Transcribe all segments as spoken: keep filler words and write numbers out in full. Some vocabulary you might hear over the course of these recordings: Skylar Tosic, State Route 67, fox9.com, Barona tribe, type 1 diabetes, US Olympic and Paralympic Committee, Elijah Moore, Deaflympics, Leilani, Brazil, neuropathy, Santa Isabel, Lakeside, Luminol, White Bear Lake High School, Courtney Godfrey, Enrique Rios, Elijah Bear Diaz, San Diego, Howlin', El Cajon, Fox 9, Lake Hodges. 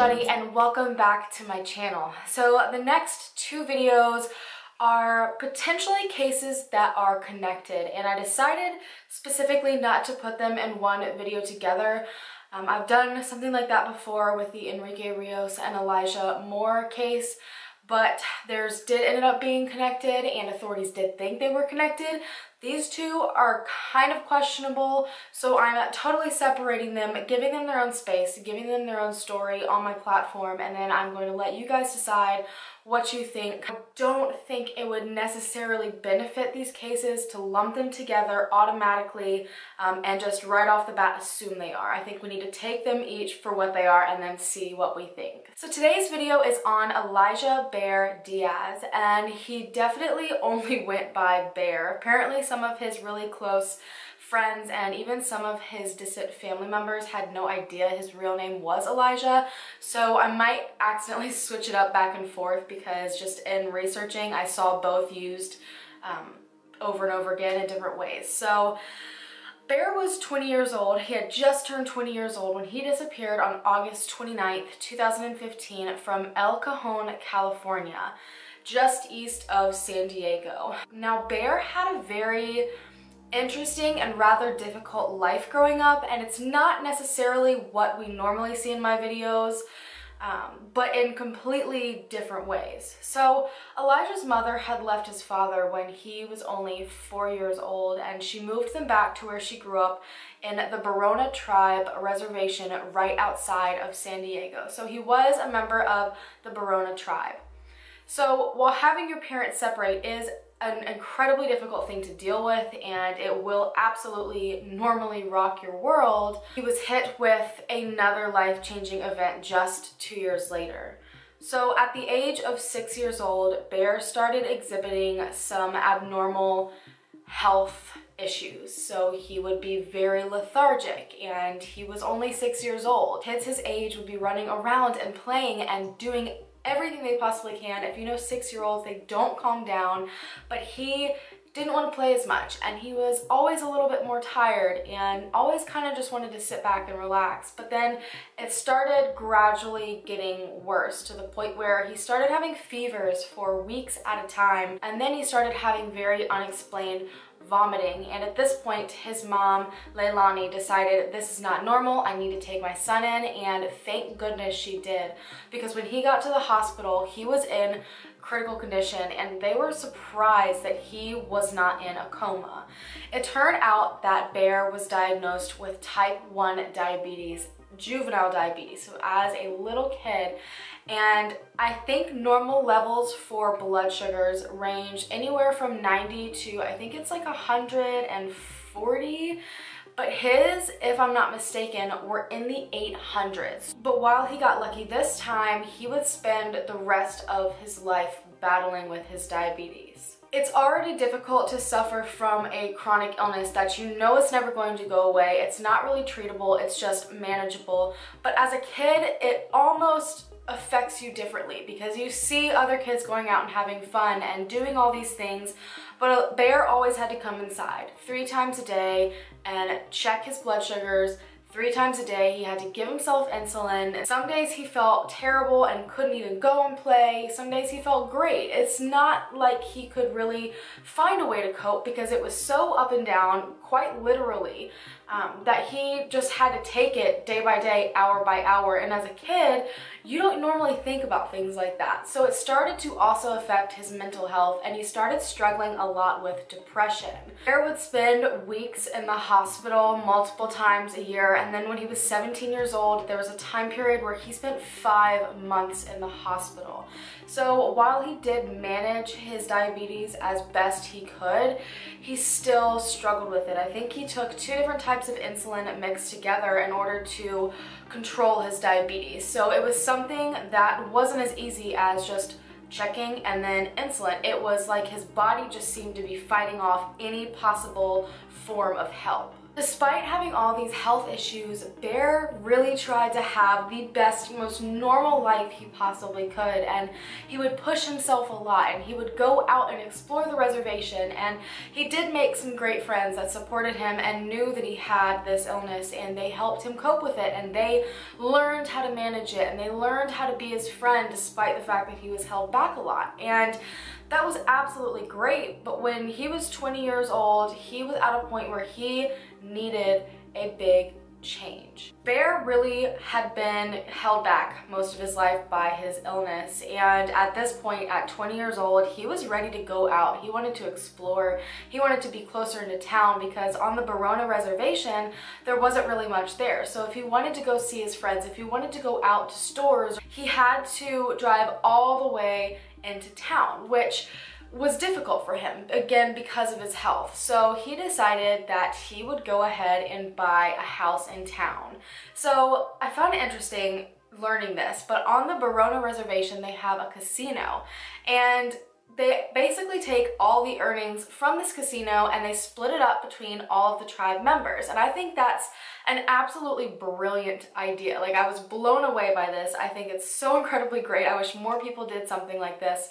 everybody, and welcome back to my channel. So the next two videos are potentially cases that are connected, and I decided specifically not to put them in one video together. Um, I've done something like that before with the Enrique Rios and Elijah Moore case, but theirs did end up being connected and authorities did think they were connected. These two are kind of questionable, so I'm totally separating them, giving them their own space, giving them their own story on my platform, and then I'm going to let you guys decide what you think. I don't think it would necessarily benefit these cases to lump them together automatically um, and just right off the bat assume they are. I think we need to take them each for what they are and then see what we think. So today's video is on Elijah Bear Diaz, and he definitely only went by Bear. Apparently some of his really close friends and even some of his distant family members had no idea his real name was Elijah, so I might accidentally switch it up back and forth, because just in researching I saw both used um, over and over again in different ways. So Bear was twenty years old. He had just turned twenty years old when he disappeared on August twenty-ninth two thousand fifteen from El Cajon, California, just east of San Diego. Now, Bear had a very interesting and rather difficult life growing up, and it's not necessarily what we normally see in my videos, um, but in completely different ways. So Elijah's mother had left his father when he was only four years old, and she moved them back to where she grew up in the Barona tribe reservation right outside of San Diego. So he was a member of the Barona tribe. So while having your parents separate is an incredibly difficult thing to deal with, and it will absolutely normally rock your world, he was hit with another life-changing event just two years later. So at the age of six years old, Bear started exhibiting some abnormal health issues. So he would be very lethargic, and he was only six years old. Kids his age would be running around and playing and doing everything they possibly can. If you know six-year-olds, they don't calm down, but he didn't want to play as much, and he was always a little bit more tired and always kind of just wanted to sit back and relax. But then it started gradually getting worse, to the point where he started having fevers for weeks at a time, and then he started having very unexplained vomiting. And at this point, his mom, Leilani, decided this is not normal, I need to take my son in, and thank goodness she did, because when he got to the hospital, he was in critical condition, and they were surprised that he was not in a coma. It turned out that Bear was diagnosed with type one diabetes, juvenile diabetes, so as a little kid, and I think normal levels for blood sugars range anywhere from ninety to, I think it's like one hundred forty, but his, if I'm not mistaken, were in the eight hundreds. But while he got lucky this time, he would spend the rest of his life battling with his diabetes. It's already difficult to suffer from a chronic illness that you know is never going to go away. It's not really treatable, it's just manageable. But as a kid, it almost affects you differently, because you see other kids going out and having fun and doing all these things, but Bear always had to come inside three times a day and check his blood sugars. Three times a day, he had to give himself insulin. Some days he felt terrible and couldn't even go and play. Some days he felt great. It's not like he could really find a way to cope, because it was so up and down, quite literally, um, that he just had to take it day by day, hour by hour. And as a kid, you don't normally think about things like that. So it started to also affect his mental health, and he started struggling a lot with depression. Bear would spend weeks in the hospital multiple times a year. And then when he was seventeen years old, there was a time period where he spent five months in the hospital. So while he did manage his diabetes as best he could, he still struggled with it. I think he took two different types of insulin mixed together in order to control his diabetes. So it was something that wasn't as easy as just checking and then insulin. It was like his body just seemed to be fighting off any possible form of help. Despite having all these health issues, Bear really tried to have the best, most normal life he possibly could, and he would push himself a lot, and he would go out and explore the reservation, and he did make some great friends that supported him and knew that he had this illness, and they helped him cope with it, and they learned how to manage it, and they learned how to be his friend despite the fact that he was held back a lot. And that was absolutely great, but when he was twenty years old, he was at a point where he needed a big change. Bear really had been held back most of his life by his illness, and at this point, at twenty years old, he was ready to go out. He wanted to explore. He wanted to be closer into town because on the Barona reservation, there wasn't really much there. So if he wanted to go see his friends, if he wanted to go out to stores, he had to drive all the way into town, which was difficult for him, again, because of his health. So he decided that he would go ahead and buy a house in town. So I found it interesting learning this, but on the Barona reservation, they have a casino, and they basically take all the earnings from this casino and they split it up between all of the tribe members. And I think that's an absolutely brilliant idea. Like, I was blown away by this. I think it's so incredibly great. I wish more people did something like this.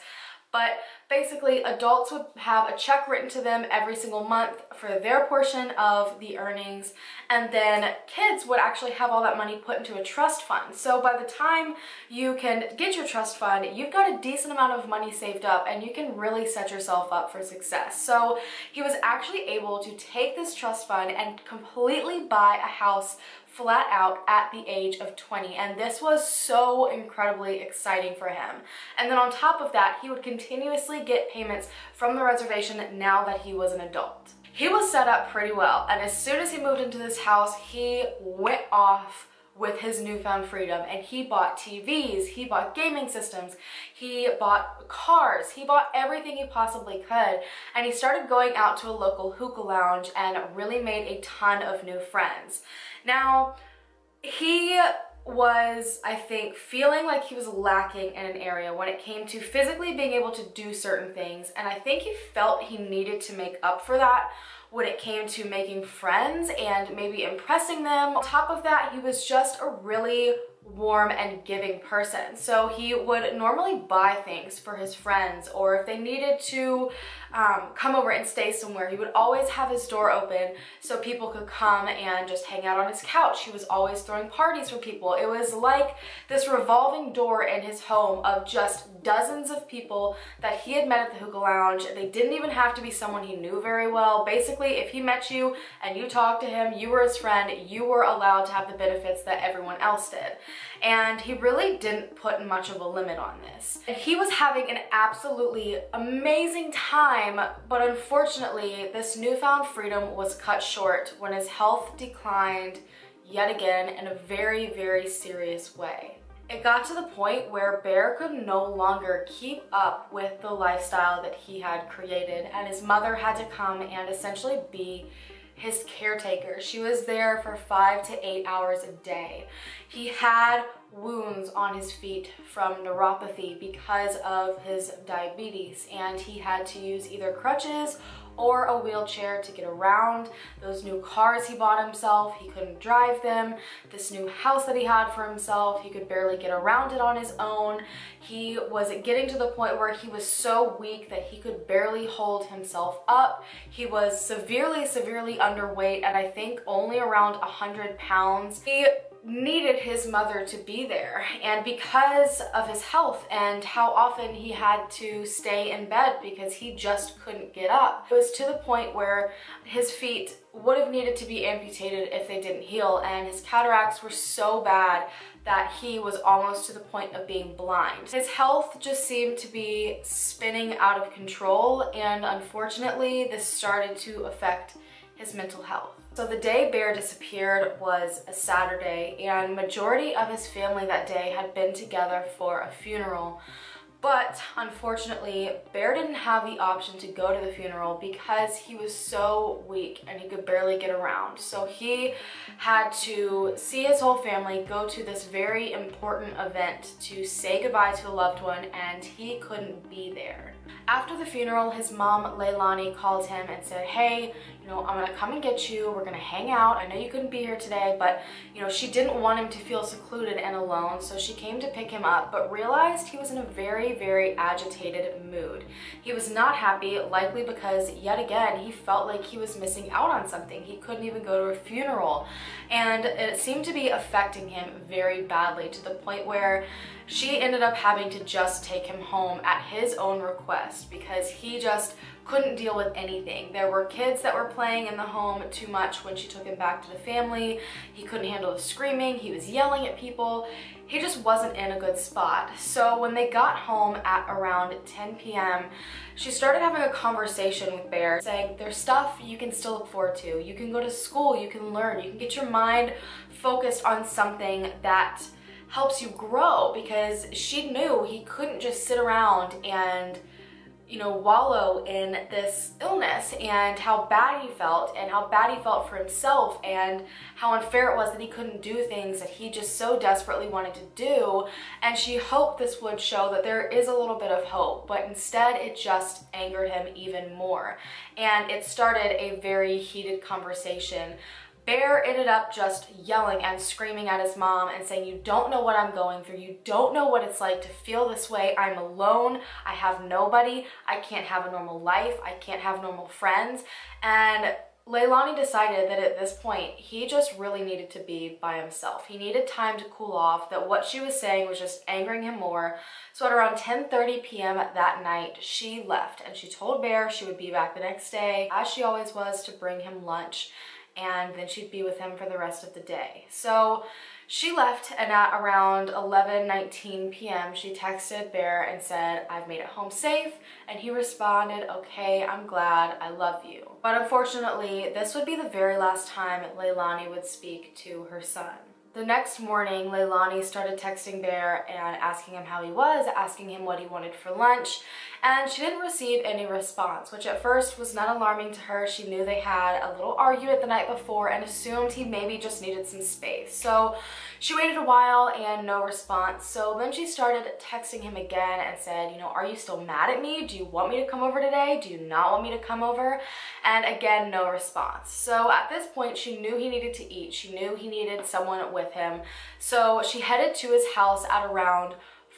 But basically, adults would have a check written to them every single month for their portion of the earnings, and then kids would actually have all that money put into a trust fund. So by the time you can get your trust fund, you've got a decent amount of money saved up, and you can really set yourself up for success. So he was actually able to take this trust fund and completely buy a house flat out at the age of twenty, and this was so incredibly exciting for him. And then on top of that, he would continuously get payments from the reservation now that he was an adult. He was set up pretty well, and as soon as he moved into this house, he went off with his newfound freedom, and he bought T Vs, he bought gaming systems, he bought cars, he bought everything he possibly could, and he started going out to a local hookah lounge and really made a ton of new friends. Now, he was, I think, feeling like he was lacking in an area when it came to physically being able to do certain things, and I think he felt he needed to make up for that when it came to making friends and maybe impressing them. On top of that, he was just a really warm and giving person. So he would normally buy things for his friends, or if they needed to um, come over and stay somewhere, he would always have his door open so people could come and just hang out on his couch. He was always throwing parties for people. It was like this revolving door in his home of just dozens of people that he had met at the hookah lounge. They didn't even have to be someone he knew very well. Basically, if he met you and you talked to him, you were his friend, you were allowed to have the benefits that everyone else did. And he really didn't put much of a limit on this. And he was having an absolutely amazing time, but unfortunately, this newfound freedom was cut short when his health declined yet again in a very, very serious way. It got to the point where Bear could no longer keep up with the lifestyle that he had created, and his mother had to come and essentially be his caretaker. She was there for five to eight hours a day. He had wounds on his feet from neuropathy because of his diabetes, and he had to use either crutches or a wheelchair to get around. Those new cars he bought himself, he couldn't drive them. This new house that he had for himself, he could barely get around it on his own. He was getting to the point where he was so weak that he could barely hold himself up. He was severely, severely underweight, and I think only around one hundred pounds. He needed his mother to be there, and because of his health and how often he had to stay in bed because he just couldn't get up. It was to the point where his feet would have needed to be amputated if they didn't heal, and his cataracts were so bad that he was almost to the point of being blind. His health just seemed to be spinning out of control, and unfortunately this started to affect his mental health. So the day Bear disappeared was a Saturday, and majority of his family that day had been together for a funeral. But unfortunately, Bear didn't have the option to go to the funeral because he was so weak and he could barely get around. So he had to see his whole family go to this very important event to say goodbye to a loved one, and he couldn't be there. After the funeral, his mom, Leilani, called him and said, hey, you know, I'm gonna come and get you. We're gonna hang out. I know you couldn't be here today, but, you know, she didn't want him to feel secluded and alone, so she came to pick him up, but realized he was in a very, very agitated mood. He was not happy, likely because, yet again, he felt like he was missing out on something. He couldn't even go to a funeral, and it seemed to be affecting him very badly, to the point where she ended up having to just take him home at his own request because he just couldn't deal with anything. There were kids that were playing in the home too much when she took him back to the family. He couldn't handle the screaming. He was yelling at people. He just wasn't in a good spot. So when they got home at around ten p m, she started having a conversation with Bear, saying there's stuff you can still look forward to. You can go to school, you can learn, you can get your mind focused on something that helps you grow, because she knew he couldn't just sit around and, you know, wallow in this illness and how bad he felt and how bad he felt for himself and how unfair it was that he couldn't do things that he just so desperately wanted to do. And she hoped this would show that there is a little bit of hope, but instead it just angered him even more. And it started a very heated conversation. Bear ended up just yelling and screaming at his mom and saying, you don't know what I'm going through. You don't know what it's like to feel this way. I'm alone. I have nobody. I can't have a normal life. I can't have normal friends. And Leilani decided that at this point, he just really needed to be by himself. He needed time to cool off, that what she was saying was just angering him more. So at around ten thirty p m that night, she left and she told Bear she would be back the next day, as she always was, to bring him lunch, and then she'd be with him for the rest of the day. So she left, and at around eleven nineteen p m she texted Bear and said, I've made it home safe, and he responded, okay, I'm glad, I love you. But unfortunately, this would be the very last time Leilani would speak to her son. The next morning, Leilani started texting Bear and asking him how he was, asking him what he wanted for lunch, and she didn't receive any response, which at first was not alarming to her. She knew they had a little argument the night before and assumed he maybe just needed some space. So she waited a while and no response. So then she started texting him again and said, you know, are you still mad at me? Do you want me to come over today? Do you not want me to come over? And again, no response. So at this point, she knew he needed to eat. She knew he needed someone with him. So she headed to his house at around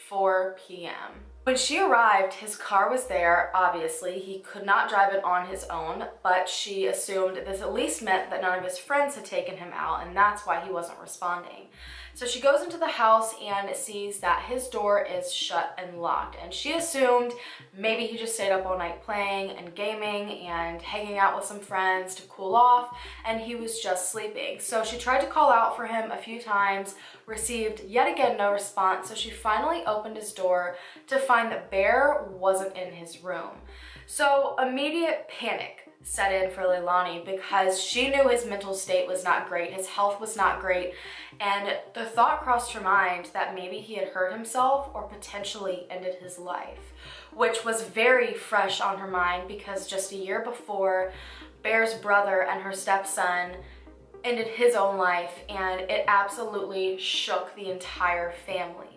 four p m When she arrived, his car was there, obviously. He could not drive it on his own, but she assumed this at least meant that none of his friends had taken him out, and that's why he wasn't responding. So she goes into the house and sees that his door is shut and locked, and she assumed maybe he just stayed up all night playing and gaming and hanging out with some friends to cool off, and he was just sleeping. So she tried to call out for him a few times, received yet again no response, so she finally opened his door to find that Bear wasn't in his room. So immediate panic set in for Leilani because she knew his mental state was not great, his health was not great, and the thought crossed her mind that maybe he had hurt himself or potentially ended his life, which was very fresh on her mind because just a year before, Bear's brother and her stepson ended his own life, and it absolutely shook the entire family.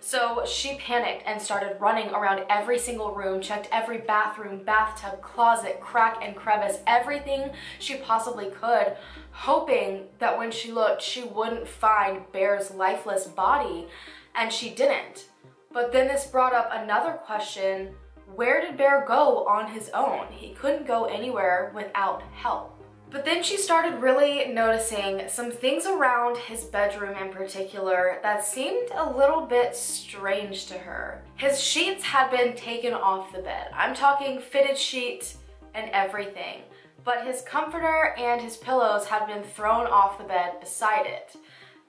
So she panicked and started running around every single room, checked every bathroom, bathtub, closet, crack and crevice, everything she possibly could, hoping that when she looked, she wouldn't find Bear's lifeless body, and she didn't. But then this brought up another question: where did Bear go on his own? He couldn't go anywhere without help. But then she started really noticing some things around his bedroom in particular that seemed a little bit strange to her. His sheets had been taken off the bed. I'm talking fitted sheets and everything. But his comforter and his pillows had been thrown off the bed beside it.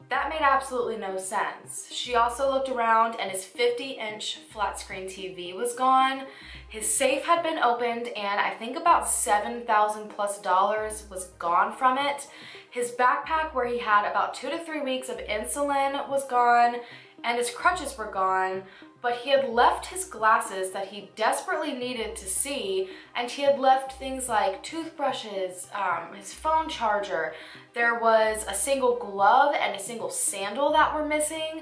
That made absolutely no sense. She also looked around, and his fifty inch flat screen T V was gone. His safe had been opened, and I think about seven thousand plus dollars was gone from it. His backpack, where he had about two to three weeks of insulin, was gone, and his crutches were gone, but he had left his glasses that he desperately needed to see, and he had left things like toothbrushes, um, his phone charger. There was a single glove and a single sandal that were missing.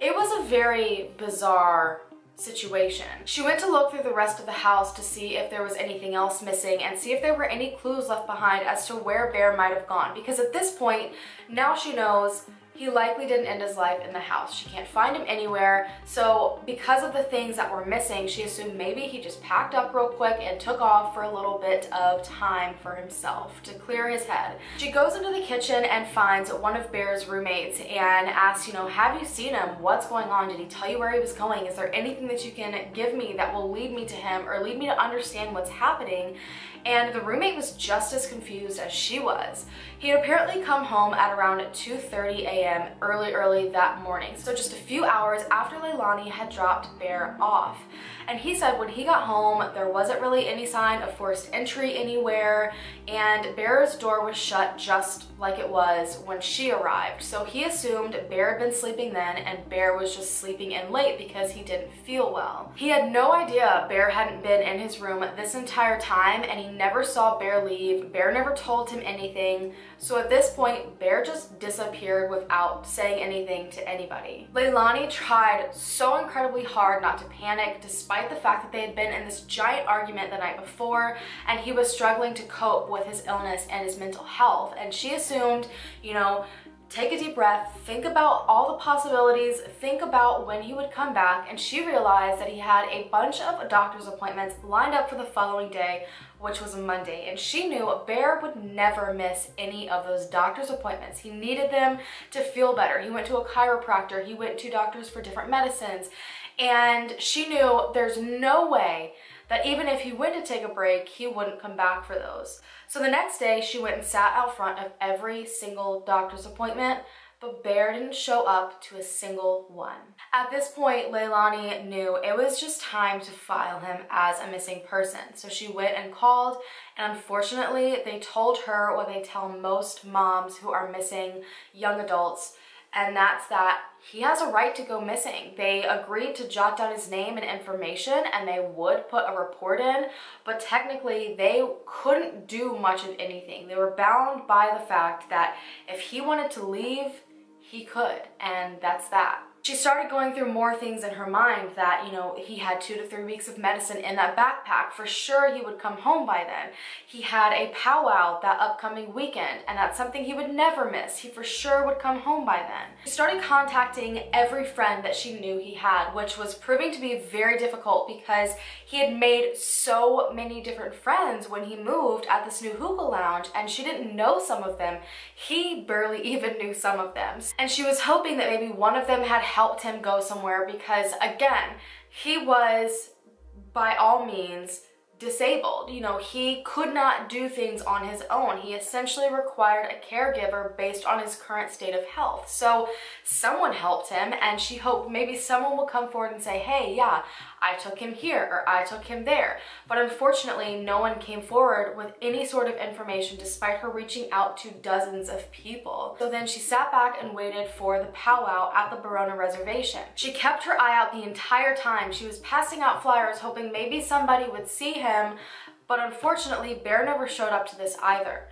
It was a very bizarre situation. She went to look through the rest of the house to see if there was anything else missing and see if there were any clues left behind as to where Bear might have gone, because at this point, now she knows he likely didn't end his life in the house. She can't find him anywhere, so because of the things that were missing, she assumed maybe he just packed up real quick and took off for a little bit of time for himself to clear his head. She goes into the kitchen and finds one of Bear's roommates and asks, you know, have you seen him? What's going on? Did he tell you where he was going? Is there anything that you can give me that will lead me to him or lead me to understand what's happening? And the roommate was just as confused as she was. He had apparently come home at around two thirty a m early, early that morning, so just a few hours after Leilani had dropped Bear off. And he said when he got home, there wasn't really any sign of forced entry anywhere, and Bear's door was shut just like it was when she arrived. So he assumed Bear had been sleeping then, and Bear was just sleeping in late because he didn't feel well. He had no idea Bear hadn't been in his room this entire time, and he never saw Bear leave. Bear never told him anything. So at this point, Bear just disappeared without saying anything to anybody. Leilani tried so incredibly hard not to panic, despite the fact that they had been in this giant argument the night before, and he was struggling to cope with his illness and his mental health. And she assumed, you know, take a deep breath, think about all the possibilities, think about when he would come back, and she realized that he had a bunch of doctor's appointments lined up for the following day, which was a Monday, and she knew Bear would never miss any of those doctor's appointments. He needed them to feel better. He went to a chiropractor, he went to doctors for different medicines, and she knew there's no way that even if he went to take a break, he wouldn't come back for those. So the next day, she went and sat out front of every single doctor's appointment, but Bear didn't show up to a single one. At this point, Leilani knew it was just time to file him as a missing person. So she went and called, and unfortunately, they told her what they tell most moms who are missing young adults, and that's that he has a right to go missing. They agreed to jot down his name and information, and they would put a report in, but technically they couldn't do much of anything. They were bound by the fact that if he wanted to leave, he could, and that's that. She started going through more things in her mind that, you know, he had two to three weeks of medicine in that backpack. For sure he would come home by then. He had a powwow that upcoming weekend, and that's something he would never miss. He for sure would come home by then. She started contacting every friend that she knew he had, which was proving to be very difficult because he had made so many different friends when he moved at this new hookah lounge, and she didn't know some of them. He barely even knew some of them. And she was hoping that maybe one of them had helped him go somewhere because, again, he was, by all means, disabled. You know, he could not do things on his own. He essentially required a caregiver based on his current state of health. So someone helped him, and she hoped maybe someone will come forward and say, hey, yeah, I took him here or I took him there. But unfortunately, no one came forward with any sort of information despite her reaching out to dozens of people. So then she sat back and waited for the powwow at the Barona reservation. She kept her eye out the entire time. She was passing out flyers hoping maybe somebody would see him, but unfortunately, Bear never showed up to this either.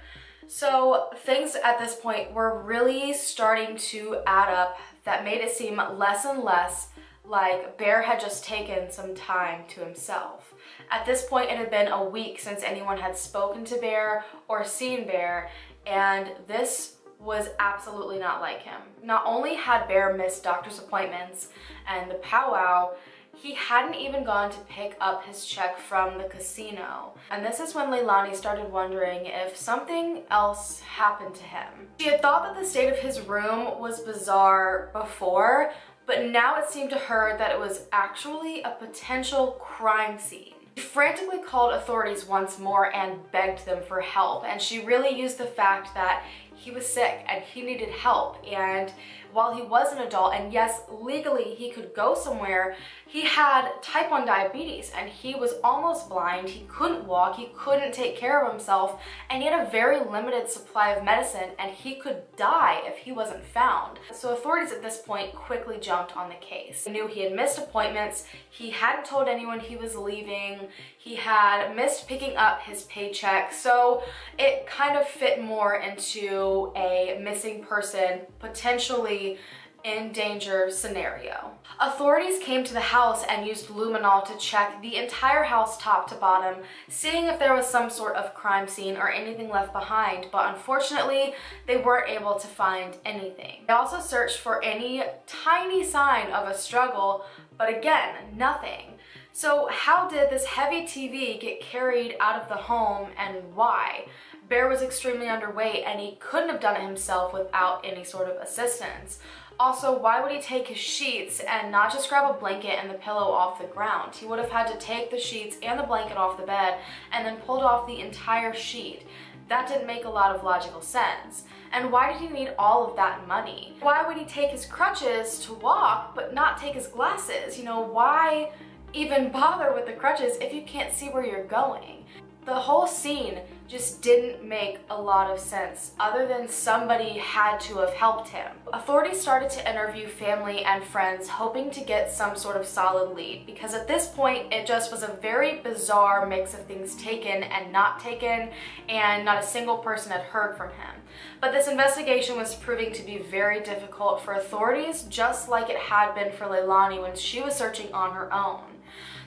So things at this point were really starting to add up that made it seem less and less like Bear had just taken some time to himself. At this point, it had been a week since anyone had spoken to Bear or seen Bear, and this was absolutely not like him. Not only had Bear missed doctor's appointments and the powwow, he hadn't even gone to pick up his check from the casino. And this is when Leilani started wondering if something else happened to him. She had thought that the state of his room was bizarre before, but now it seemed to her that it was actually a potential crime scene. She frantically called authorities once more and begged them for help, and she really used the fact that he was sick and he needed help, and while he was an adult, and yes, legally he could go somewhere, he had type one diabetes, and he was almost blind, he couldn't walk, he couldn't take care of himself, and he had a very limited supply of medicine, and he could die if he wasn't found. So authorities at this point quickly jumped on the case. They knew he had missed appointments, he hadn't told anyone he was leaving, he had missed picking up his paycheck, so it kind of fit more into a missing person, potentially in danger scenario. Authorities came to the house and used luminol to check the entire house top to bottom, seeing if there was some sort of crime scene or anything left behind, but unfortunately, they weren't able to find anything. They also searched for any tiny sign of a struggle, but again, nothing. So how did this heavy T V get carried out of the home and why? Bear was extremely underweight and he couldn't have done it himself without any sort of assistance. Also, why would he take his sheets and not just grab a blanket and the pillow off the ground? He would have had to take the sheets and the blanket off the bed and then pulled off the entire sheet. That didn't make a lot of logical sense. And why did he need all of that money? Why would he take his crutches to walk but not take his glasses? You know, why even bother with the crutches if you can't see where you're going? The whole scene just didn't make a lot of sense, other than somebody had to have helped him. Authorities started to interview family and friends, hoping to get some sort of solid lead, because at this point, it just was a very bizarre mix of things taken and not taken, and not a single person had heard from him. But this investigation was proving to be very difficult for authorities, just like it had been for Leilani when she was searching on her own.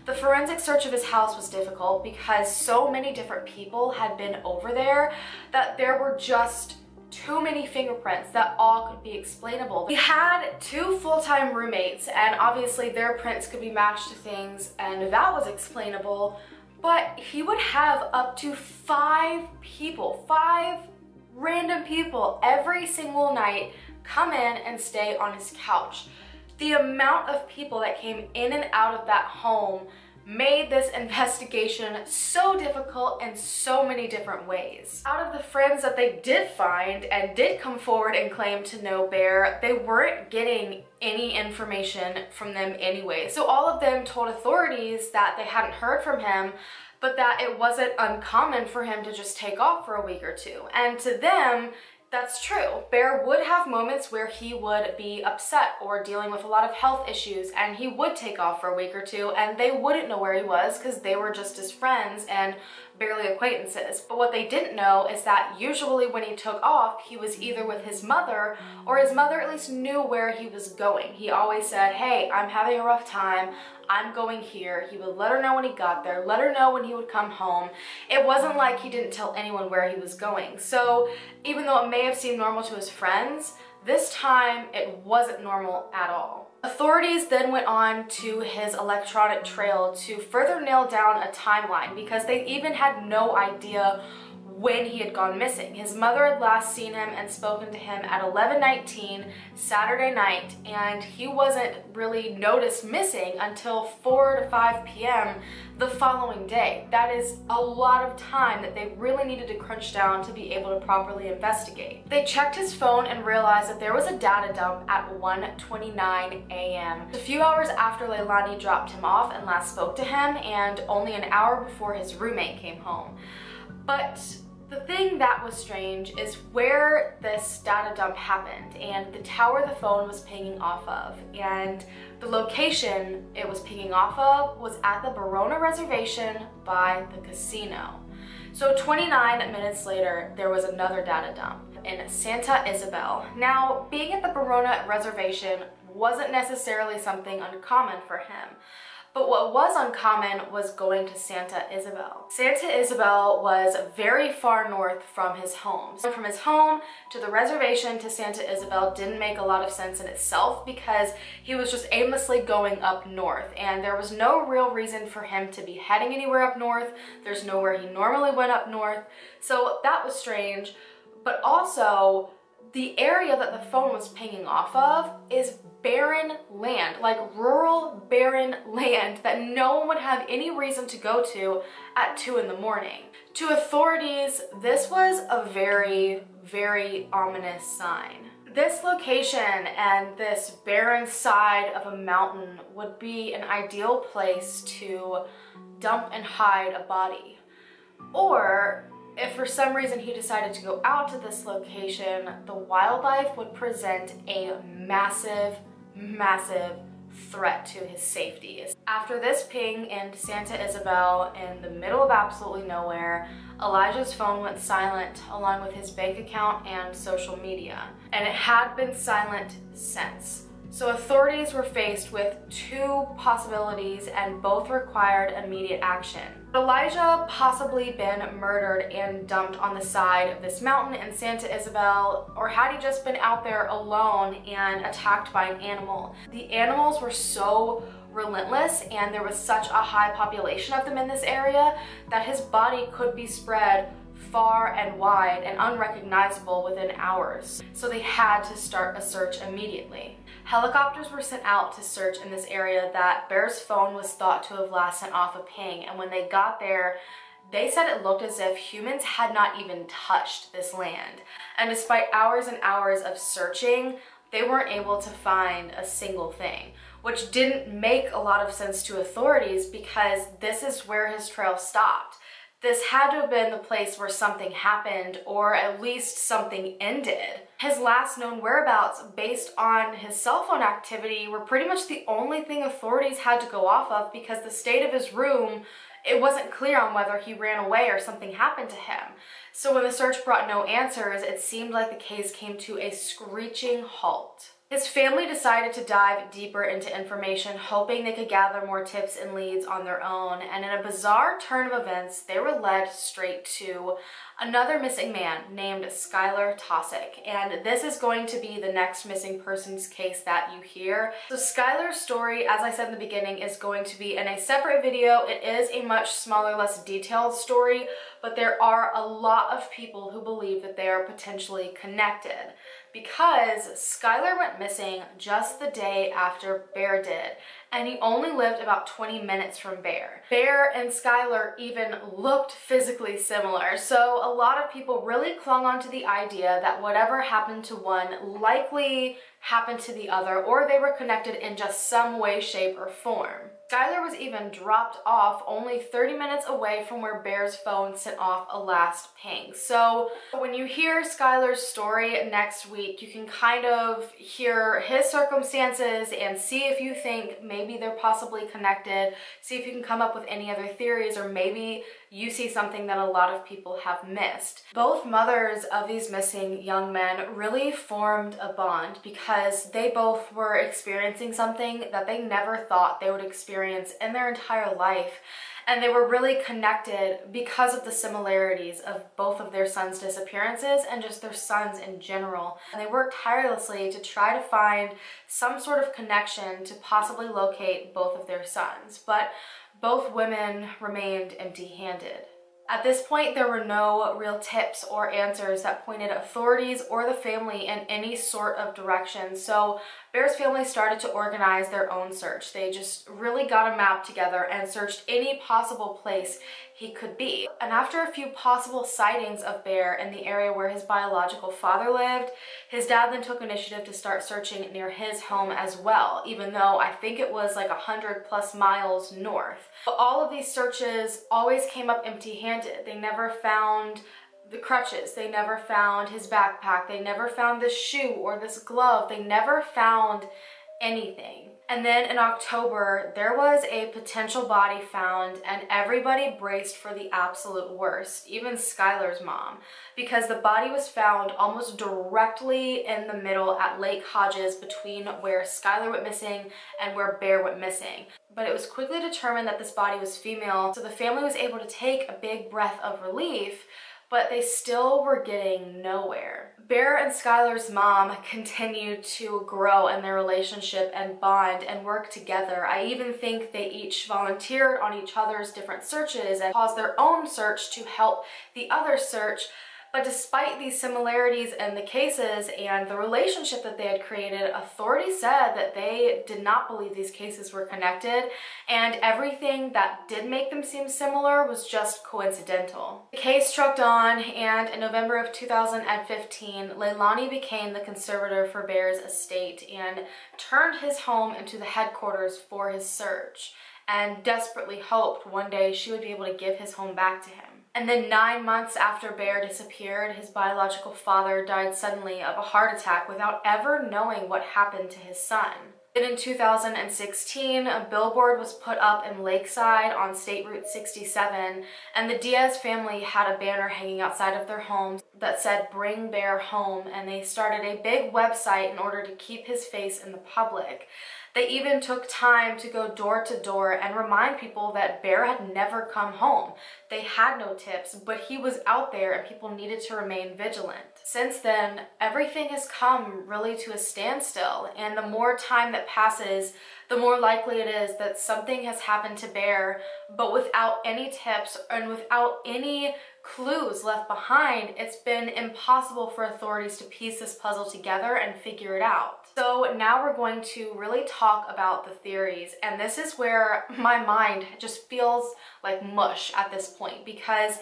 The forensic search of his house was difficult because so many different people had been over there that there were just too many fingerprints that all could be explainable. He had two full-time roommates and obviously their prints could be matched to things and that was explainable, but he would have up to five people, five random people every single night come in and stay on his couch. The amount of people that came in and out of that home made this investigation so difficult in so many different ways. Out of the friends that they did find and did come forward and claim to know Bear, they weren't getting any information from them anyway. So all of them told authorities that they hadn't heard from him, but that it wasn't uncommon for him to just take off for a week or two. And to them, that's true. Bear would have moments where he would be upset or dealing with a lot of health issues and he would take off for a week or two and they wouldn't know where he was because they were just his friends and barely acquaintances. But what they didn't know is that usually when he took off, he was either with his mother or his mother at least knew where he was going. He always said, "Hey, I'm having a rough time. I'm going here." He would let her know when he got there, let her know when he would come home. It wasn't like he didn't tell anyone where he was going. So even though it may have seemed normal to his friends, this time it wasn't normal at all. Authorities then went on to his electronic trail to further nail down a timeline because they even had no idea when he had gone missing. His mother had last seen him and spoken to him at eleven nineteen Saturday night, and he wasn't really noticed missing until four to five p m the following day. That is a lot of time that they really needed to crunch down to be able to properly investigate. They checked his phone and realized that there was a data dump at one twenty-nine a m a few hours after Leilani dropped him off and last spoke to him, and only an hour before his roommate came home. But the thing that was strange is where this data dump happened and the tower the phone was pinging off of, and the location it was pinging off of was at the Barona reservation by the casino. So twenty-nine minutes later, there was another data dump in Santa Isabel. Now, being at the Barona reservation wasn't necessarily something uncommon for him. But what was uncommon was going to Santa Isabel. Santa Isabel was very far north from his home. So from his home to the reservation to Santa Isabel didn't make a lot of sense in itself because he was just aimlessly going up north and there was no real reason for him to be heading anywhere up north. There's nowhere he normally went up north. So that was strange. But also, the area that the phone was pinging off of is barren land, like rural barren land that no one would have any reason to go to at two in the morning. To authorities, this was a very, very ominous sign. This location and this barren side of a mountain would be an ideal place to dump and hide a body. Or, if for some reason he decided to go out to this location, the wildlife would present a massive, massive threat to his safety. After this ping in Santa Isabel in the middle of absolutely nowhere, Elijah's phone went silent along with his bank account and social media, and it had been silent since. So authorities were faced with two possibilities and both required immediate action. Elijah possibly been murdered and dumped on the side of this mountain in Santa Isabel, or had he just been out there alone and attacked by an animal? The animals were so relentless and there was such a high population of them in this area that his body could be spread far and wide and unrecognizable within hours. So they had to start a search immediately. Helicopters were sent out to search in this area that Bear's phone was thought to have last sent off a ping, and when they got there, they said it looked as if humans had not even touched this land. And despite hours and hours of searching, they weren't able to find a single thing, which didn't make a lot of sense to authorities because this is where his trail stopped. This had to have been the place where something happened, or at least something ended. His last known whereabouts based on his cell phone activity were pretty much the only thing authorities had to go off of because the state of his room, it wasn't clear on whether he ran away or something happened to him. So when the search brought no answers, it seemed like the case came to a screeching halt. His family decided to dive deeper into information, hoping they could gather more tips and leads on their own, and in a bizarre turn of events, they were led straight to another missing man named Skylar Tosic, and this is going to be the next missing persons case that you hear. So Skylar's story, as I said in the beginning, is going to be in a separate video. It is a much smaller, less detailed story, but there are a lot of people who believe that they are potentially connected, because Skylar went missing just the day after Bear did, and he only lived about twenty minutes from Bear. Bear and Skylar even looked physically similar, so a lot of people really clung onto the idea that whatever happened to one likely happened to the other, or they were connected in just some way, shape, or form. Skylar was even dropped off only thirty minutes away from where Bear's phone sent off a last ping. So when you hear Skylar's story next week, you can kind of hear his circumstances and see if you think maybe they're possibly connected, see if you can come up with any other theories, or maybe you see something that a lot of people have missed. Both mothers of these missing young men really formed a bond because they both were experiencing something that they never thought they would experience in their entire life. And they were really connected because of the similarities of both of their sons' disappearances and just their sons in general. And they worked tirelessly to try to find some sort of connection to possibly locate both of their sons, but both women remained empty-handed. At this point, there were no real tips or answers that pointed authorities or the family in any sort of direction, so Bear's family started to organize their own search. They just really got a map together and searched any possible place he could be. And after a few possible sightings of Bear in the area where his biological father lived, his dad then took initiative to start searching near his home as well, even though I think it was like a hundred plus miles north. But all of these searches always came up empty-handed. They never found the crutches, they never found his backpack, they never found this shoe or this glove, they never found anything. And then in October, there was a potential body found, and everybody braced for the absolute worst, even Skylar's mom, because the body was found almost directly in the middle at Lake Hodges between where Skylar went missing and where Bear went missing. But it was quickly determined that this body was female, so the family was able to take a big breath of relief, but they still were getting nowhere. Bear and Skylar's mom continued to grow in their relationship and bond and work together. I even think they each volunteered on each other's different searches and paused their own search to help the other search. But despite these similarities in the cases and the relationship that they had created, authorities said that they did not believe these cases were connected, and everything that did make them seem similar was just coincidental. The case trucked on, and in November of two thousand fifteen, Leilani became the conservator for Bear's estate and turned his home into the headquarters for his search, and desperately hoped one day she would be able to give his home back to him. And then nine months after Bear disappeared, his biological father died suddenly of a heart attack without ever knowing what happened to his son. Then in two thousand sixteen, a billboard was put up in Lakeside on State Route sixty-seven, and the Diaz family had a banner hanging outside of their home that said, "Bring Bear Home," and they started a big website in order to keep his face in the public. They even took time to go door to door and remind people that Bear had never come home. They had no tips, but he was out there and people needed to remain vigilant. Since then, everything has come really to a standstill, and the more time that passes, the more likely it is that something has happened to Bear, but without any tips and without any clues left behind, it's been impossible for authorities to piece this puzzle together and figure it out. So now we're going to really talk about the theories, and this is where my mind just feels like mush at this point, because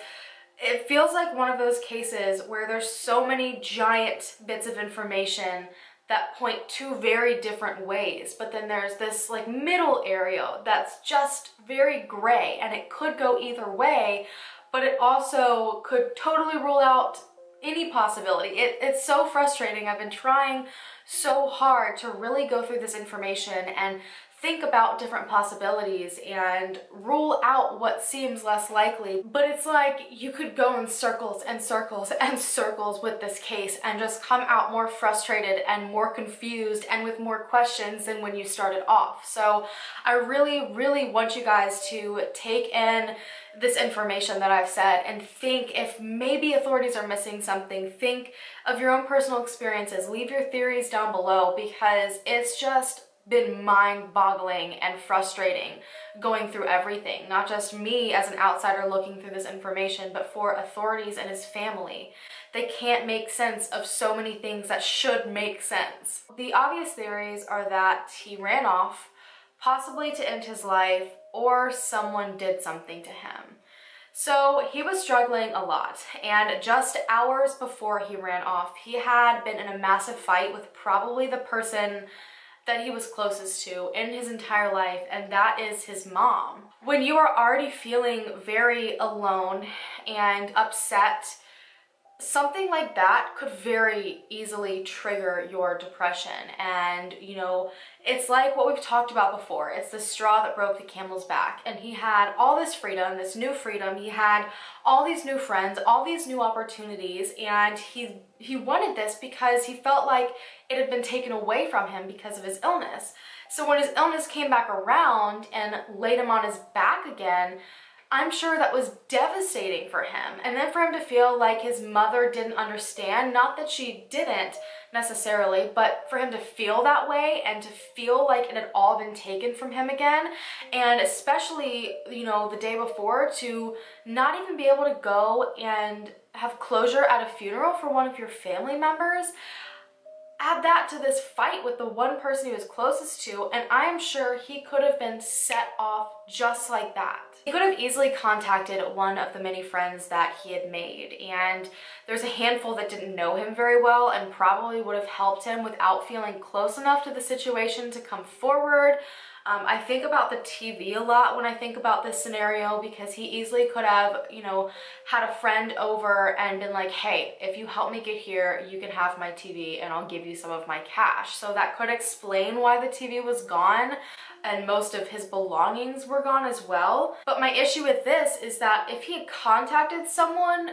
it feels like one of those cases where there's so many giant bits of information that point two very different ways, but then there's this like middle area that's just very gray, and it could go either way, but it also could totally rule out any possibility. It, it's so frustrating. I've been trying so hard to really go through this information and think about different possibilities and rule out what seems less likely, but it's like you could go in circles and circles and circles with this case and just come out more frustrated and more confused and with more questions than when you started off. So I really, really want you guys to take in this information that I've said and think if maybe authorities are missing something. Think of your own personal experiences. Leave your theories down below, because it's just been mind-boggling and frustrating going through everything, not just me as an outsider looking through this information, but for authorities and his family. They can't make sense of so many things that should make sense. The obvious theories are that he ran off, possibly to end his life, or someone did something to him. So he was struggling a lot, and just hours before he ran off, he had been in a massive fight with probably the person that he was closest to in his entire life, and that is his mom. When you are already feeling very alone and upset, something like that could very easily trigger your depression. And, you know, it's like what we've talked about before. It's the straw that broke the camel's back. And he had all this freedom, this new freedom. He had all these new friends, all these new opportunities. And he he wanted this because he felt like it had been taken away from him because of his illness. So when his illness came back around and laid him on his back again, I'm sure that was devastating for him. And then for him to feel like his mother didn't understand, not that she didn't necessarily, but for him to feel that way and to feel like it had all been taken from him again. And especially, you know, the day before, to not even be able to go and have closure at a funeral for one of your family members. Add that to this fight with the one person he was closest to, and I'm sure he could have been set off just like that. He could have easily contacted one of the many friends that he had made, and there's a handful that didn't know him very well and probably would have helped him without feeling close enough to the situation to come forward. Um, I think about the T V a lot when I think about this scenario, because he easily could have, you know, had a friend over and been like, "Hey, if you help me get here, you can have my T V and I'll give you some of my cash." So that could explain why the T V was gone, and most of his belongings were gone as well. But my issue with this is that if he had contacted someone,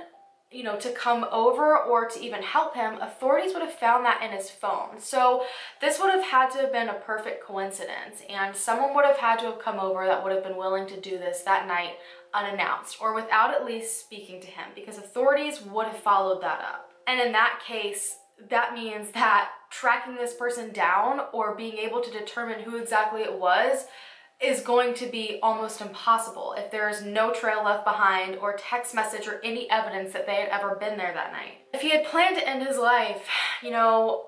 you know, to come over or to even help him, authorities would have found that in his phone. So this would have had to have been a perfect coincidence, and someone would have had to have come over that would have been willing to do this that night unannounced or without at least speaking to him, because authorities would have followed that up. And in that case, that means that tracking this person down or being able to determine who exactly it was is going to be almost impossible if there is no trail left behind or text message or any evidence that they had ever been there that night. If he had planned to end his life, you know,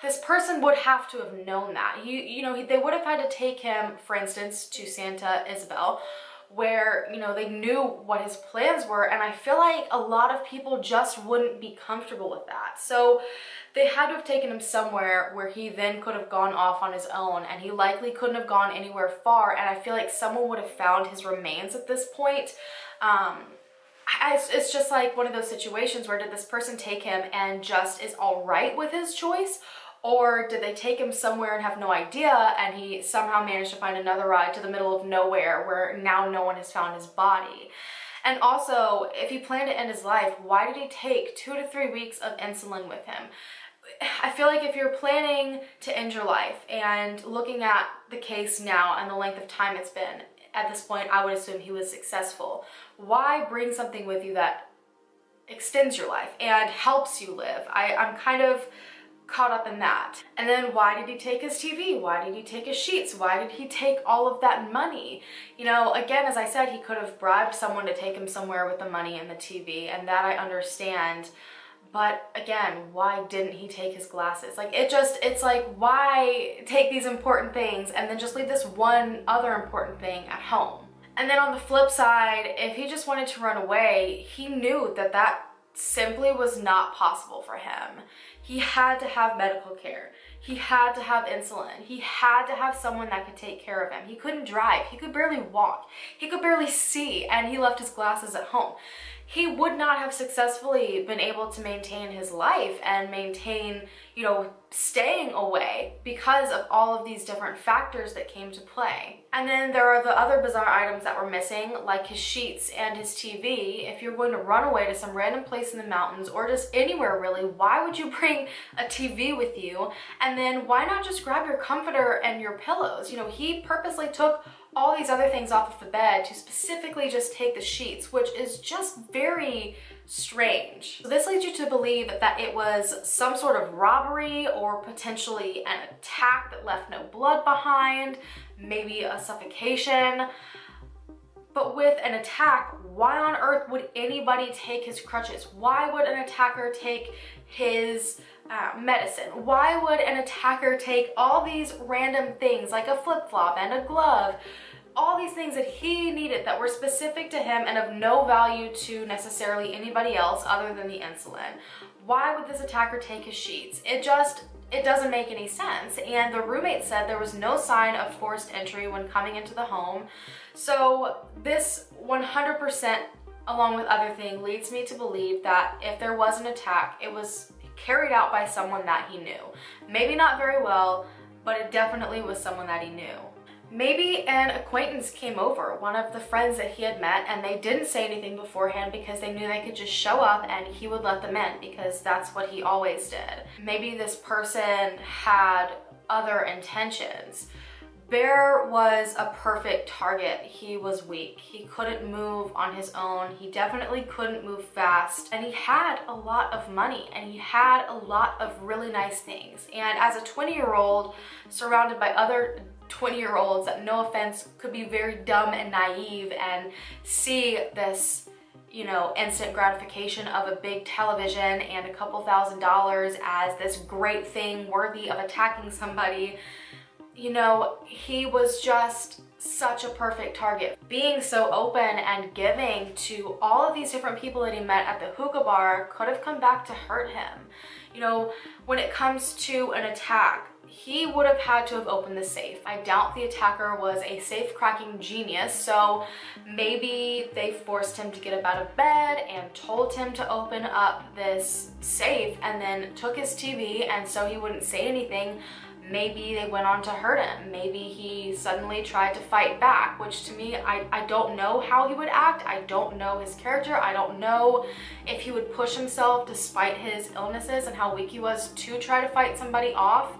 this person would have to have known that. You, you know, they would have had to take him, for instance, to Santa Isabel, where, you know, they knew what his plans were, and I feel like a lot of people just wouldn't be comfortable with that. So they had to have taken him somewhere where he then could have gone off on his own, and he likely couldn't have gone anywhere far, and I feel like someone would have found his remains at this point. Um, I, it's just like one of those situations where did this person take him and just is all right with his choice, Or did they take him somewhere and have no idea, and he somehow managed to find another ride to the middle of nowhere where now no one has found his body? And also, if he planned to end his life, why did he take two to three weeks of insulin with him? I feel like if you're planning to end your life and looking at the case now and the length of time it's been, at this point, I would assume he was successful. Why bring something with you that extends your life and helps you live? I, I'm kind of caught up in that. And then why did he take his T V? Why did he take his sheets? Why did he take all of that money? You know, again, as I said, he could have bribed someone to take him somewhere with the money and the T V, and that I understand. But again, why didn't he take his glasses? Like, it just, it's like, why take these important things and then just leave this one other important thing at home? And then on the flip side, if he just wanted to run away, he knew that that simply was not possible for him. He had to have medical care. He had to have insulin. He had to have someone that could take care of him. He couldn't drive. He could barely walk. He could barely see, and he left his glasses at home. He would not have successfully been able to maintain his life and maintain, you know, staying away because of all of these different factors that came to play. And then there are the other bizarre items that were missing, like his sheets and his T V. If you're going to run away to some random place in the mountains or just anywhere really, why would you bring a T V with you? And then why not just grab your comforter and your pillows? You know, he purposely took all these other things off of the bed to specifically just take the sheets, which is just very strange. So this leads you to believe that it was some sort of robbery or potentially an attack that left no blood behind, maybe a suffocation. But with an attack, why on earth would anybody take his crutches? Why would an attacker take his Uh, medicine? Why would an attacker take all these random things like a flip-flop and a glove? All these things that he needed that were specific to him and of no value to necessarily anybody else other than the insulin. Why would this attacker take his sheets? It just, it doesn't make any sense. And the roommate said there was no sign of forced entry when coming into the home. So this one hundred percent, along with other things, leads me to believe that if there was an attack, it was carried out by someone that he knew. Maybe not very well, but it definitely was someone that he knew. Maybe an acquaintance came over, one of the friends that he had met, and they didn't say anything beforehand because they knew they could just show up and he would let them in because that's what he always did. Maybe this person had other intentions. Bear was a perfect target. He was weak. He couldn't move on his own. He definitely couldn't move fast. And he had a lot of money and he had a lot of really nice things. And as a twenty year old surrounded by other twenty year olds that, no offense, could be very dumb and naive and see this, you know, instant gratification of a big television and a couple thousand dollars as this great thing worthy of attacking somebody, you know, he was just such a perfect target. Being so open and giving to all of these different people that he met at the hookah bar could have come back to hurt him. You know, when it comes to an attack, he would have had to have opened the safe. I doubt the attacker was a safe cracking genius, so maybe they forced him to get up out of bed and told him to open up this safe and then took his T V, and so he wouldn't say anything. Maybe they went on to hurt him. Maybe he suddenly tried to fight back, which to me, I, I don't know how he would act. I don't know his character. I don't know if he would push himself despite his illnesses and how weak he was to try to fight somebody off.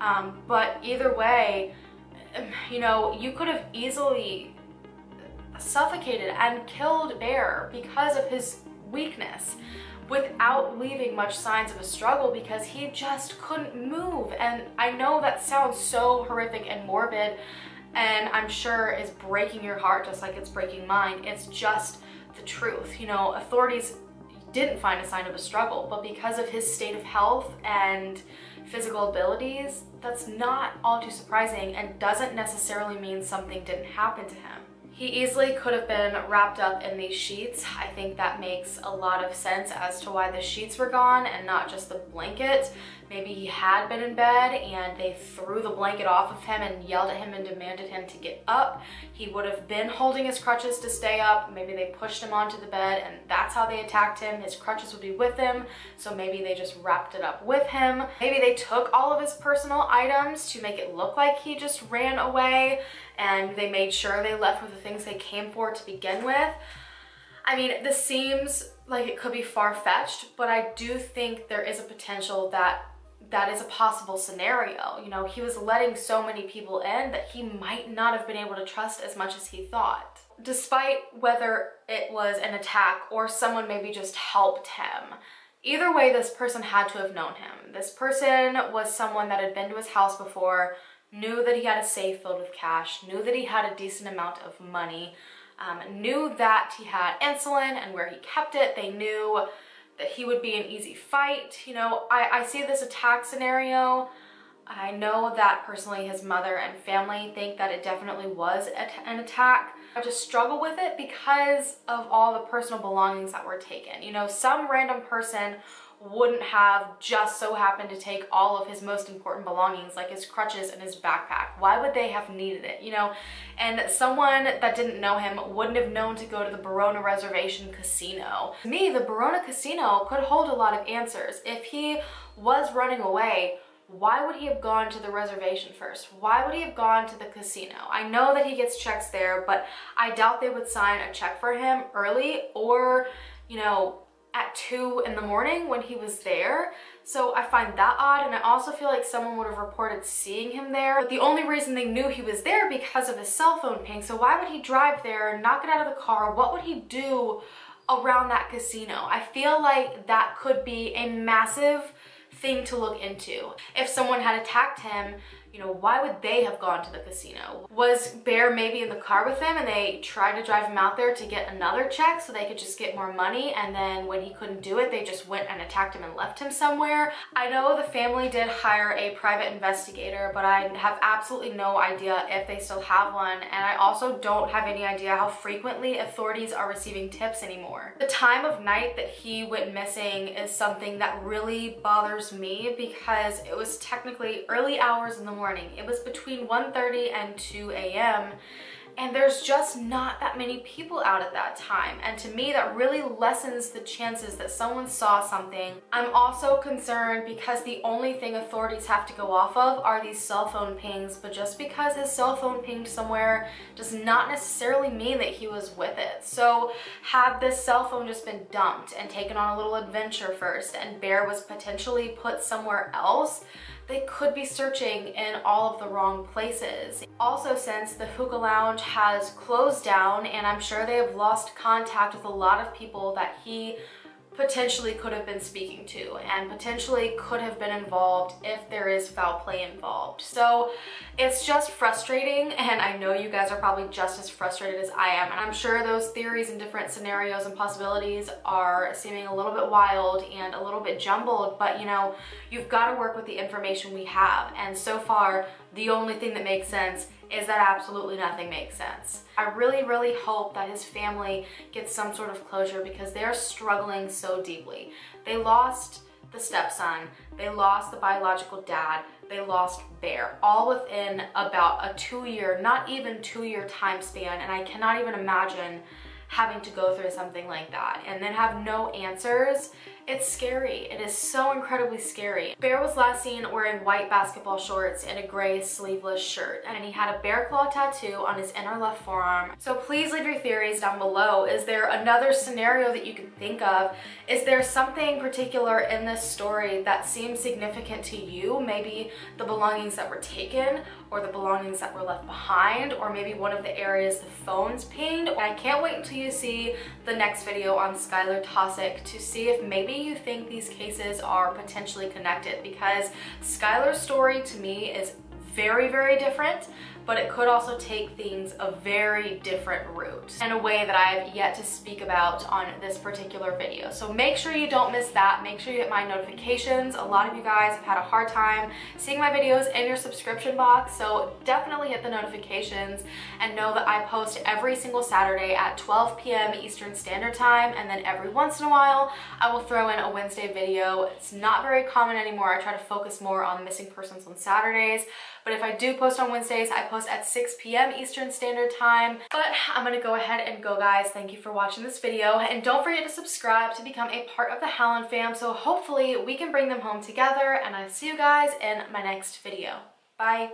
Um, but either way, you know, you could have easily suffocated and killed Bear because of his weakness, without leaving much signs of a struggle because he just couldn't move. And I know that sounds so horrific and morbid, and I'm sure is breaking your heart just like it's breaking mine. It's just the truth. You know, authorities didn't find a sign of a struggle, but because of his state of health and physical abilities, that's not all too surprising and doesn't necessarily mean something didn't happen to him. He easily could have been wrapped up in these sheets. I think that makes a lot of sense as to why the sheets were gone and not just the blanket. Maybe he had been in bed and they threw the blanket off of him and yelled at him and demanded him to get up. He would have been holding his crutches to stay up. Maybe they pushed him onto the bed and that's how they attacked him. His crutches would be with him, so maybe they just wrapped it up with him. Maybe they took all of his personal items to make it look like he just ran away, and they made sure they left with the things they came for to begin with. I mean, this seems like it could be far-fetched, but I do think there is a potential that that is a possible scenario. You know, he was letting so many people in that he might not have been able to trust as much as he thought. Despite whether it was an attack or someone maybe just helped him, either way, this person had to have known him. This person was someone that had been to his house before, knew that he had a safe filled with cash, knew that he had a decent amount of money, um, knew that he had insulin and where he kept it. They knew that he would be an easy fight. You know, I, I see this attack scenario. I know that personally his mother and family think that it definitely was a, an attack. I just struggle with it because of all the personal belongings that were taken. You know, some random person wouldn't have just so happened to take all of his most important belongings, like his crutches and his backpack. Why would they have needed it, you know? And someone that didn't know him wouldn't have known to go to the Barona Reservation Casino. To me, the Barona Casino could hold a lot of answers. If he was running away, why would he have gone to the reservation first? Why would he have gone to the casino? I know that he gets checks there, but I doubt they would sign a check for him early or, you know, at two in the morning when he was there. So I find that odd, and I also feel like someone would have reported seeing him there. But the only reason they knew he was there because of his cell phone ping, so why would he drive there, not get out of the car? What would he do around that casino? I feel like that could be a massive thing to look into. If someone had attacked him, you know, why would they have gone to the casino? Was Bear maybe in the car with him and they tried to drive him out there to get another check so they could just get more money, and then when he couldn't do it, they just went and attacked him and left him somewhere? I know the family did hire a private investigator, but I have absolutely no idea if they still have one, and I also don't have any idea how frequently authorities are receiving tips anymore. The time of night that he went missing is something that really bothers me because it was technically early hours in the morning. Morning. It was between one thirty and two A M and there's just not that many people out at that time, and to me that really lessens the chances that someone saw something. I'm also concerned because the only thing authorities have to go off of are these cell phone pings, but just because his cell phone pinged somewhere does not necessarily mean that he was with it. So had this cell phone just been dumped and taken on a little adventure first and Bear was potentially put somewhere else, they could be searching in all of the wrong places. Also, since the hookah lounge has closed down, and I'm sure they have lost contact with a lot of people that he potentially could have been speaking to and potentially could have been involved if there is foul play involved. So it's just frustrating, and I know you guys are probably just as frustrated as I am, and I'm sure those theories and different scenarios and possibilities are seeming a little bit wild and a little bit jumbled, but you know, you've got to work with the information we have, and so far the only thing that makes sense is that absolutely nothing makes sense. I really, really hope that his family gets some sort of closure because they're struggling so deeply. They lost the stepson, they lost the biological dad, they lost Bear, all within about a two year, not even two year time span, and I cannot even imagine having to go through something like that and then have no answers. It's scary. It is so incredibly scary. Bear was last seen wearing white basketball shorts and a gray sleeveless shirt, and he had a bear claw tattoo on his inner left forearm. So please leave your theories down below. Is there another scenario that you can think of? Is there something particular in this story that seems significant to you? Maybe the belongings that were taken, or the belongings that were left behind, or maybe one of the areas the phones pinged. And I can't wait until you see the next video on Skylar Tosic to see if maybe you think these cases are potentially connected, because Skylar's story to me is very, very different, but it could also take things a very different route in a way that I have yet to speak about on this particular video. So make sure you don't miss that. Make sure you hit my notifications. A lot of you guys have had a hard time seeing my videos in your subscription box, so definitely hit the notifications and know that I post every single Saturday at twelve p m Eastern Standard Time, and then every once in a while I will throw in a Wednesday video. It's not very common anymore. I try to focus more on missing persons on Saturdays, but if I do post on Wednesdays, I post at six p m Eastern Standard Time. But I'm gonna go ahead and go, guys. Thank you for watching this video, and don't forget to subscribe to become a part of the Howlin' fam, so hopefully we can bring them home together, and I'll see you guys in my next video. Bye.